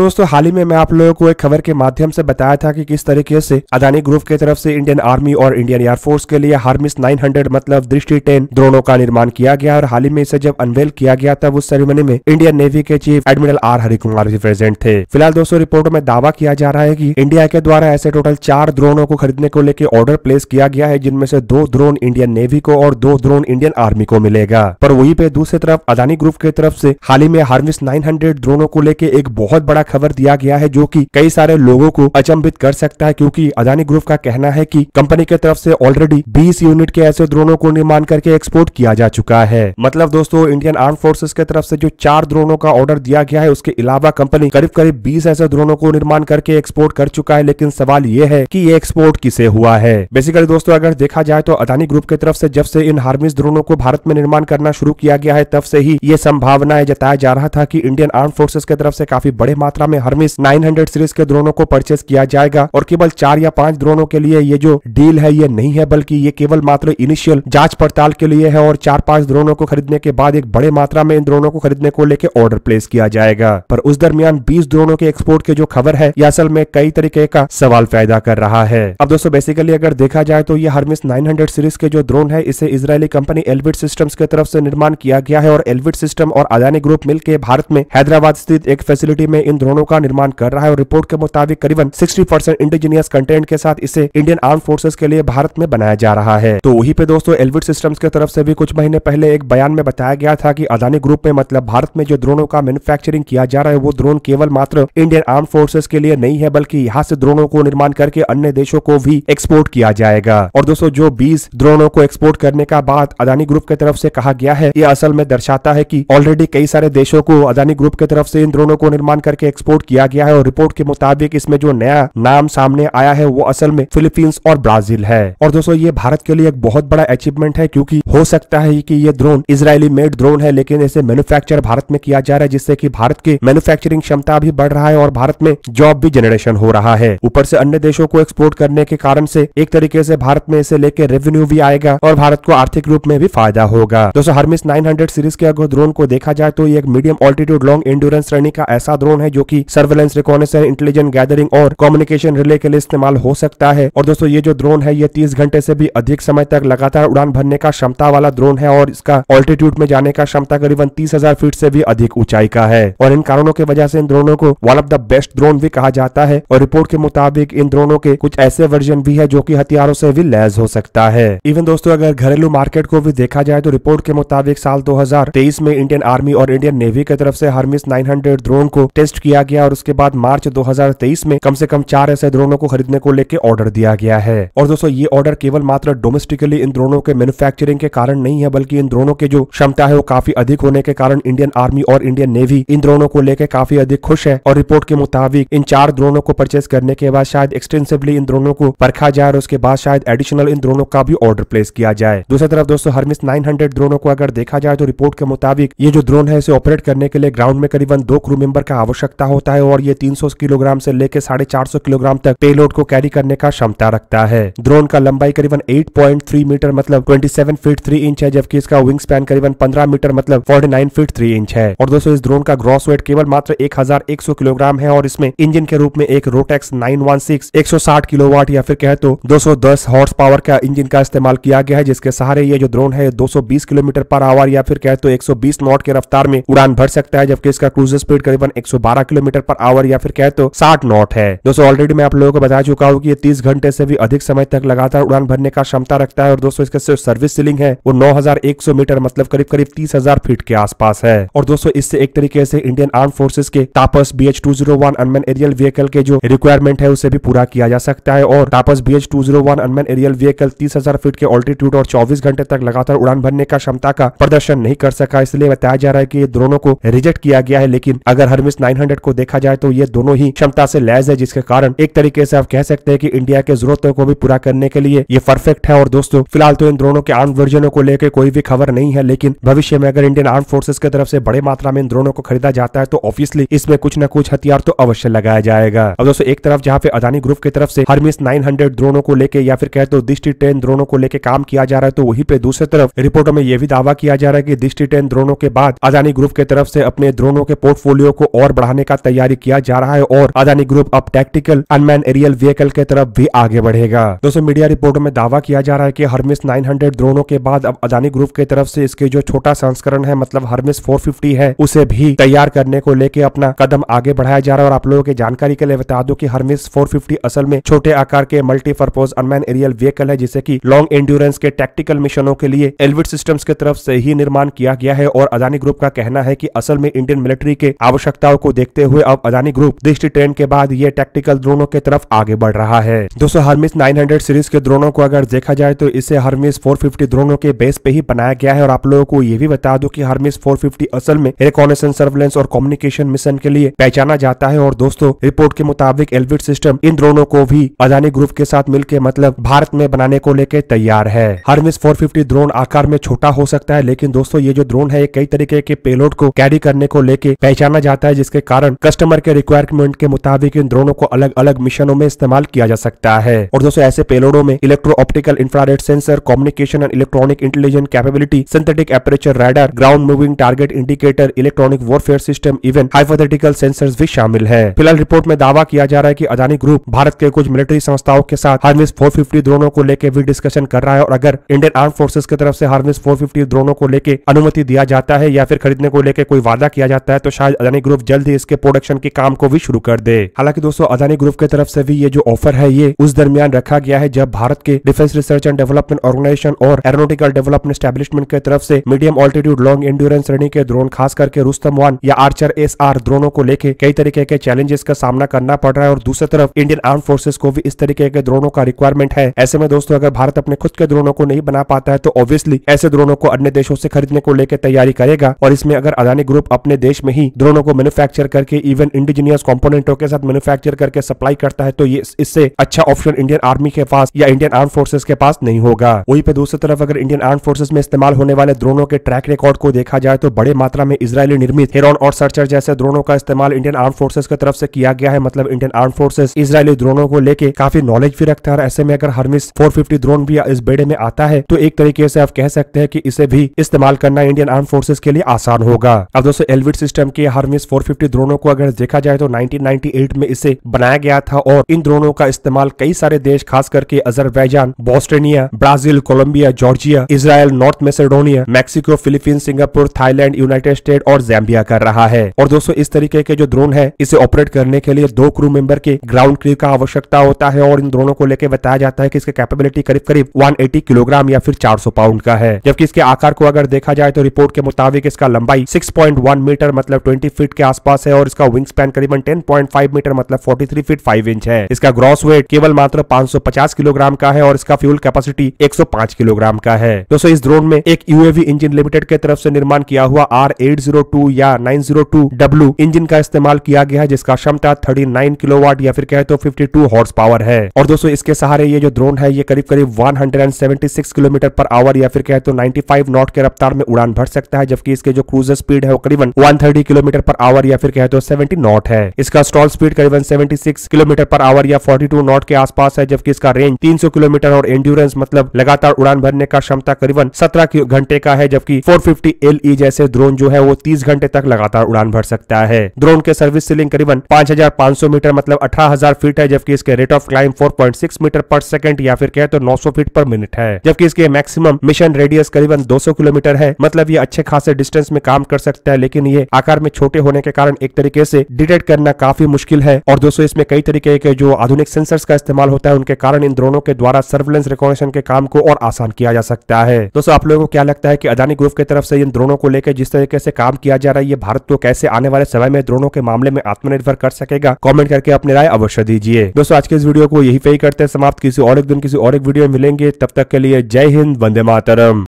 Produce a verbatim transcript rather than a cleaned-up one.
दोस्तों हाल ही में मैं आप लोगों को एक खबर के माध्यम से बताया था कि किस तरीके से अदानी ग्रुप के तरफ से इंडियन आर्मी और इंडियन एयरफोर्स के लिए हर्मिस नौ सौ मतलब दृष्टि दस ड्रोनों का निर्माण किया गया और हाल ही में इसे जब अनवेल किया गया तब उस सेरेमनी में इंडियन नेवी के chief admiral R Hari Kumar भी प्रेजेंट थे। फिलहाल दोस्तों रिपोर्ट में दावा किया जा रहा है कि इंडिया के द्वारा ऐसे टोटल चार ड्रोनों को खरीदने को लेकर ऑर्डर प्लेस किया गया है, जिनमें से दो ड्रोन इंडियन नेवी को और दो ड्रोन इंडियन आर्मी को मिलेगा। पर वहीं पे दूसरी तरफ अदानी ग्रुप के तरफ से हाल ही में हर्मिस नौ सौ ड्रोनों को लेकर एक बहुत बड़ा खबर दिया गया है जो कि कई सारे लोगों को अचंभित कर सकता है, क्योंकि अदानी ग्रुप का कहना है कि कंपनी के तरफ से ऑलरेडी बीस यूनिट के ऐसे ड्रोनों को निर्माण करके एक्सपोर्ट किया जा चुका है। मतलब दोस्तों इंडियन आर्म फोर्सेस के तरफ से जो चार ड्रोनों का ऑर्डर दिया गया है उसके अलावा कंपनी करीब करीब बीस ऐसे ड्रोनों को निर्माण करके एक्सपोर्ट कर चुका है। लेकिन सवाल ये है कि ये एक्सपोर्ट किसे हुआ है। बेसिकली दोस्तों अगर देखा जाए तो अदानी ग्रुप की तरफ से जब से इन हर्मिस ड्रोनों को भारत में निर्माण करना शुरू किया गया है तब से ही ये संभावनाएं जताया जा रहा था कि इंडियन आर्म फोर्सेस की तरफ से काफी बड़े मात्रा में हर्मिस नौ सौ सीरीज के ड्रोनों को परचेस किया जाएगा और केवल चार या पांच ड्रोनों के लिए ये जो डील है ये नहीं है, बल्कि ये केवल मात्र इनिशियल जांच पड़ताल के लिए है और चार पांच ड्रोनों को खरीदने के बाद एक बड़े मात्रा में इन ड्रोनों को खरीदने को लेकर ऑर्डर प्लेस किया जाएगा। पर उस दरमियान बीस ड्रोनों के एक्सपोर्ट की जो खबर है यह असल में कई तरीके का सवाल पैदा कर रहा है। अब दोस्तों बेसिकली अगर देखा जाए तो ये हर्मिस नौ सौ सीरीज के जो ड्रोन है इसे इजरायली कंपनी एल्बिट सिस्टम्स की तरफ से निर्माण किया गया है और एल्बिट सिस्टम और अदानी ग्रुप मिलकर भारत में हैदराबाद स्थित एक फैसिलिटी में इन ड्रोनों का निर्माण कर रहा है और रिपोर्ट के मुताबिक करीबन साठ परसेंट इंडिजिनियस कंटेंट के साथ इसे इंडियन आर्म फोर्सेस के लिए भारत में बनाया जा रहा है। तो वहीं पे दोस्तों एल्बिट सिस्टम्स की तरफ से भी कुछ महीने पहले एक बयान में बताया गया था कि अदानी ग्रुप में मतलब भारत में जो ड्रोनों का मैन्युफैक्चरिंग किया जा रहा है वो ड्रोन केवल मात्र इंडियन आर्म फोर्सेस के लिए नहीं है, बल्कि यहाँ से ड्रोनों को निर्माण करके अन्य देशों को भी एक्सपोर्ट किया जाएगा। और दोस्तों जो बीस ड्रोनों को एक्सपोर्ट करने का बात अदानी ग्रुप की तरफ से कहा गया है ये असल में दर्शाता है कि ऑलरेडी कई सारे देशों को अदानी ग्रुप की तरफ से इन ड्रोनों को निर्माण करके एक्सपोर्ट किया गया है। और रिपोर्ट के मुताबिक इसमें जो नया नाम सामने आया है वो असल में फिलीपींस और ब्राजील है। और दोस्तों ये भारत के लिए एक बहुत बड़ा अचीवमेंट है, क्योंकि हो सकता है कि ये ड्रोन इजरायली मेड ड्रोन है लेकिन इसे मैन्युफैक्चर भारत में किया जा रहा है, जिससे कि भारत की मैन्युफैक्चरिंग क्षमता भी बढ़ रहा है और भारत में जॉब भी जनरेशन हो रहा है। ऊपर से अन्य देशों को एक्सपोर्ट करने के कारण से एक तरीके से भारत में इसे लेकर रेवेन्यू भी आएगा और भारत को आर्थिक रूप में भी फायदा होगा। दोस्तों हर्मिस नौ सौ सीरीज के अगर ड्रोन को देखा जाए तो ये एक मीडियम ऑल्टीट्यूड लॉन्ग एंड्योरेंस श्रेणी का ऐसा ड्रोन है जो कि सर्वेलेंस, रिकॉनेसेंस, इंटेलिजेंस गैदरिंग और कम्युनिकेशन रिले के लिए इस्तेमाल हो सकता है। और दोस्तों ये जो ड्रोन है ये तीस घंटे से भी अधिक समय तक लगातार उड़ान भरने का क्षमता वाला ड्रोन है और इसका ऑल्टीट्यूड में जाने का क्षमता करीबन तीस हजार फीट से भी अधिक ऊंचाई का है। और इन कारणों की वजह से इन ड्रोनों को one of the best drone भी कहा जाता है। और रिपोर्ट के मुताबिक इन ड्रोनों के कुछ ऐसे वर्जन भी है जो की हथियारों से भी लैस हो सकता है। इवन दोस्तों अगर घरेलू मार्केट को भी देखा जाए तो रिपोर्ट के मुताबिक साल दो हजार तेईस में इंडियन आर्मी और इंडियन नेवी की तरफ से हर्मिस नौ सौ ड्रोन को टेस्ट किया गया और उसके बाद मार्च दो हजार तेईस में कम से कम चार ऐसे ड्रोनों को खरीदने को लेकर ऑर्डर दिया गया है। और दोस्तों ये ऑर्डर केवल मात्र डोमेस्टिकली इन ड्रोनों के मैन्युफैक्चरिंग के कारण नहीं है, बल्कि इन ड्रोनों के जो क्षमता है वो काफी अधिक होने के कारण इंडियन आर्मी और इंडियन नेवी इन ड्रोनों को लेकर काफी अधिक खुश है। और रिपोर्ट के मुताबिक इन चार ड्रोनों को परचेस करने के बाद शायद एक्सटेंसिवली इन ड्रोनों को परखा जाए और उसके बाद शायद एडिशनल इन ड्रोनों का भी ऑर्डर प्लेस किया जाए। दूसरी तरफ दोस्तों हर्मिस नौ सौ ड्रोनों को अगर देखा जाए तो रिपोर्ट के मुताबिक ये जो ड्रोन है इसे ऑपरेट करने के लिए ग्राउंड में करीबन दो क्रू मेंबर का आवश्यकता होता है और ये तीन सौ किलोग्राम से लेकर साढ़े चार सौ किलोग्राम तक पेलोड को कैरी करने का क्षमता रखता है। ड्रोन का लंबाई करीबन आठ पॉइंट तीन मीटर मतलब सत्ताईस फीट तीन इंच है, जबकि इसका विंग स्पैन करीबन पंद्रह मीटर मतलब उनचास फीट तीन इंच है। और दोस्तों इस ड्रोन का ग्रॉस वेट केवल मात्र एक हजार एक सौ किलोग्राम है और इसमें इंजन के रूप में एक रोटेक्स नौ सौ सोलह एक सौ साठ किलोवाट या फिर कहे तो दो सौ दस हॉर्स पावर का इंजन का इस्तेमाल किया गया है, जिसके सहारे ये जो ड्रोन है दो सौ बीस किलोमीटर पर आवर या फिर कहे तो एक सौ बीस नॉट के रफ्तार में उड़ान भर सकता है, जबकि इसका क्रूज स्पीड करीबन एक सौ बारह किलोमीटर पर आवर या फिर कहे तो साठ नॉट है। दोस्तों ऑलरेडी मैं आप लोगों को बता चुका हूँ कि ये तीस घंटे से भी अधिक समय तक लगातार उड़ान भरने का क्षमता रखता है। और दोस्तों इसके जो सर्विस सीलिंग है वो नौ हजार एक सौ मीटर मतलब करीब करीब तीस हजार फीट के आसपास है। और दोस्तों इससे एक तरीके से इंडियन आर्म फोर्सेस के टापस बीएच दो सौ एक अनमैन एरियल व्हीकल के जो रिक्वायरमेंट है उसे भी पूरा किया जा सकता है। और टापस बीएच दो सौ एक अनमैन एरियल व्हीकल तीस हजार फीट के ऑल्टीट्यूड और चौबीस घंटे तक लगातार उड़ान भरने का क्षमता का प्रदर्शन नहीं कर सका, इसलिए बताया जा रहा है कि ड्रोनों को रिजेक्ट किया गया है। लेकिन अगर हर्मिस नौ सौ को देखा जाए तो ये दोनों ही क्षमता से लैस है, जिसके कारण एक तरीके से आप कह सकते हैं कि इंडिया के जरूरतों को भी पूरा करने के लिए ये परफेक्ट है। और दोस्तों फिलहाल तो इन ड्रोनों के आर्म वर्जनों को लेकर कोई भी खबर नहीं है, लेकिन भविष्य में अगर इंडियन आर्म फोर्सेस की तरफ से बड़े मात्रा में इन ड्रोनों को खरीदा जाता है तो ऑब्वियसली इसमें कुछ न कुछ हथियार तो अवश्य लगाया जाएगा। अब दोस्तों एक तरफ जहाँ पे अदानी ग्रुप की तरफ से हर्मिस नौ सौ ड्रोनों को लेकर या फिर कहे तो दृष्टि दस ड्रोनों को लेकर काम किया जा रहा है, तो वहीं पे दूसरी तरफ रिपोर्टों में यह भी दावा किया जा रहा है कि दृष्टि दस ड्रोनों के बाद अदानी ग्रुप की तरफ से अपने ड्रोनों के पोर्टफोलियो को और बढ़ाने का तैयारी किया जा रहा है और अदानी ग्रुप अब टैक्टिकल अनमैन एरियल व्हीकल के तरफ भी आगे बढ़ेगा। दोस्तों मीडिया रिपोर्टों में दावा किया जा रहा है कि हर्मेस नौ सौ ड्रोनों के बाद अब अदानी ग्रुप के तरफ से इसके जो छोटा संस्करण है मतलब हर्मेस चार सौ पचास है उसे भी तैयार करने को लेके अपना कदम आगे बढ़ाया जा रहा है। और आप लोगों की जानकारी के लिए बता दो कि हर्मेस चार सौ पचास असल में छोटे आकार के मल्टीपर्पज अनमैन एरियल व्हीकल है जिसे की लॉन्ग एंड्योरेंस के टैक्टिकल मिशनों के लिए एल्बिट सिस्टम्स के तरफ से ही निर्माण किया गया है। और अदानी ग्रुप का कहना है कि असल में इंडियन मिलिट्री के आवश्यकताओं को देखते हुए अब अदानी ग्रुप दृष्टि टेन के बाद ये टैक्टिकल ड्रोनों के तरफ आगे बढ़ रहा है। दोस्तों हर्मेस नौ सौ सीरीज के ड्रोनों को अगर देखा जाए तो इसे हर्मेस चार सौ पचास ड्रोनों के बेस पे ही बनाया गया है। और आप लोगों को ये भी बता दो कि हर्मेस चार सौ पचास असल में रिकॉनेसेंस सर्वेलेंस और कम्युनिकेशन मिशन के लिए पहचाना जाता है। और दोस्तों रिपोर्ट के मुताबिक एल्बिट सिस्टम इन ड्रोनों को भी अदानी ग्रुप के साथ मिलकर मतलब भारत में बनाने को लेकर तैयार है। हर्मेस चार सौ पचास ड्रोन आकार में छोटा हो सकता है लेकिन दोस्तों ये जो ड्रोन है कई तरीके के पेलोड को कैरी करने को लेके पहचाना जाता है जिसके कारण कस्टमर के रिक्वायरमेंट के मुताबिक इन ड्रोनों को अलग अलग मिशनों में इस्तेमाल किया जा सकता है। और दोस्तों ऐसे पेलोडों में electro optical infrared sensor communication and electronic intelligence capability synthetic aperture radar ground moving target indicator electronic warfare system even hypothetical sensors भी शामिल है। फिलहाल रिपोर्ट में दावा किया जा रहा है कि अदानी ग्रुप भारत के कुछ मिलिट्री संस्थाओं के साथ हर्मेस चार सौ पचास ड्रोनों को लेकर भी डिस्कशन कर रहा है। और अगर इंडियन आर्म फोर्सेस की तरफ से हर्मेस चार सौ पचास ड्रोनों को लेकर अनुमति दिया जाता है या फिर खरीदने को लेकर कोई वादा किया जाता है तो शायद अदानी ग्रुप जल्द ही इसके प्रोडक्शन के काम को भी शुरू कर दे। हालांकि दोस्तों अदानी ग्रुप की तरफ से भी ये जो ऑफर है ये उस दरमियान रखा गया है जब भारत के defence research and development organisation और एरोनॉटिकल डेवलपमेंट एस्टेब्लिशमेंट की तरफ से मीडियम ऑल्टीट्यूड लॉन्ग एंड्योरेंस श्रेणी के ड्रोन खास करके रुस्तम वन या आर्चर एस आर ड्रोनों को लेकर कई तरीके के चैलेंजेस का सामना करना पड़ रहा है। और दूसरी तरफ इंडियन आर्म फोर्सेस को भी इस तरीके के ड्रोनों का रिक्वायरमेंट है। ऐसे में दोस्तों अगर भारत अपने खुद के ड्रोनों को नहीं बना पाता है तो ऑब्वियसली ऐसे ड्रोनों को अन्य देशों से खरीदने को लेकर तैयारी करेगा। और इसमें अगर अदानी ग्रुप अपने देश में ही ड्रोनों को मैन्युफैक्चर करके इवन इंडिजीनियस कंपोनेंटों के साथ मैन्युफैक्चर करके सप्लाई करता है तो ये इससे अच्छा ऑप्शन इंडियन आर्मी के पास या इंडियन आर्म फोर्सेस के पास नहीं होगा। वहीं पे दूसरी तरफ अगर इंडियन आर्म फोर्सेस में इस्तेमाल होने वाले ड्रोनों के ट्रैक रिकॉर्ड को देखा जाए तो बड़े मात्रा में इजरायली निर्मित हेरॉन और सर्चर जैसे ड्रोनों का इस्तेमाल इंडियन आर्म फोर्सेस की तरफ से किया गया है। मतलब इंडियन आर्म फोर्सेस इजरायली ड्रोनों को लेकर काफी नॉलेज भी रखता है। ऐसे में अगर हर्मेस चार सौ पचास ड्रोन भी इस बेड़े में आता है तो एक तरीके से आप कह सकते हैं कि इसे भी इस्तेमाल करना इंडियन आर्म फोर्सेस के लिए आसान होगा। अब दोस्तों एल्बिट सिस्टम के हर्मेस चार सौ पचास ड्रोनों को अगर देखा जाए तो उन्नीस सौ अट्ठानवे में इसे बनाया गया था। और इन ड्रोनों का इस्तेमाल कई सारे देश खास करके Azerbaijan Bosnia Brazil Colombia Georgia Israel North Macedonia Mexico Philippines Singapore Thailand United State और जैम्बिया कर रहा है। और दोस्तों इस तरीके के जो ड्रोन है इसे ऑपरेट करने के लिए दो क्रू मेंबर के ग्राउंड क्रू का आवश्यकता होता है। और इन ड्रोनों को लेकर बताया जाता है कि इसकी कैपेबिलिटी करीब करीब एक सौ अस्सी किलोग्राम या फिर चार सौ पाउंड का है। जबकि इसके आकार को अगर देखा जाए तो रिपोर्ट के मुताबिक इसका लंबाई छह पॉइंट एक मीटर मतलब बीस फीट के आसपास है और इसका विंग स्पैन करीबन दस पॉइंट पाँच मीटर मतलब तैंतालीस फीट पाँच इंच है। इसका ग्रॉस वेट केवल मात्र पाँच सौ पचास किलोग्राम का है और इसका फ्यूल कैपेसिटी एक सौ पाँच किलोग्राम का है। दोस्तों इस ड्रोन में एक यूएवी इंजन लिमिटेड के तरफ से निर्माण किया हुआ आर आठ सौ दो या नौ सौ दो डब्ल्यू इंजन का इस्तेमाल किया गया है जिसका क्षमता उनतालीस किलोवाट या फिर कहे तो बावन हॉर्स पावर है। और दोस्तों इसके सहारे ये जो ड्रोन है ये करीब करीब एक सौ छिहत्तर किलोमीटर पर आवर या फिर कहे तो पचानवे नॉट के रफ्तार में उड़ान भर सकता है। जबकि इसके जो क्रूजर स्पीड है वो करीबन एक सौ तीस किलोमीटर पर आवर या फिर कहे तो सत्तर नॉट है। इसका स्टॉल स्पीड करीबन छिहत्तर किलोमीटर पर आवर या बयालीस नॉट के आसपास है। जबकि इसका रेंज तीन सौ किलोमीटर और एंड्योरेंस मतलब लगातार उड़ान भरने का क्षमता करीबन सत्रह घंटे का है। जबकि चार सौ पचास एलई जैसे ड्रोन जो है वो तीस घंटे तक लगातार उड़ान भर सकता है। ड्रोन के सर्विस सीलिंग करीबन पाँच हज़ार पाँच सौ मीटर मतलब अठारह हज़ार फीट है। जबकि इसके रेट ऑफ क्लाइंब चार पॉइंट छह मीटर पर सेकंड या फिर कहे तो नौ सौ फीट पर मिनट है। जबकि इसके मैक्सिमम मिशन रेडियस करीबन दो सौ किलोमीटर है। मतलब ये अच्छे खासे डिस्टेंस में काम कर सकता है लेकिन ये आकार में छोटे होने के कारण एक तरीके से डिटेक्ट करना काफी मुश्किल है। और दोस्तों इसमें कई तरीके के जो आधुनिक सेंसर्स का इस्तेमाल होता है उनके कारण इन ड्रोनों के द्वारा सर्वेलेंस रिकॉग्निशन के काम को और आसान किया जा सकता है। दोस्तों आप लोगों को क्या लगता है कि अदानी ग्रुप की तरफ से इन ड्रोनों को लेकर जिस तरीके से काम किया जा रहा है ये भारत को कैसे आने वाले समय में ड्रोनों के मामले में आत्मनिर्भर कर सकेगा? कॉमेंट करके अपनी राय अवश्य दीजिए। दोस्तों आज के इस वीडियो को यही पे ही करते हैं समाप्त। किसी और एक दिन किसी और एक वीडियो में मिलेंगे, तब तक के लिए जय हिंद, वंदे मातरम।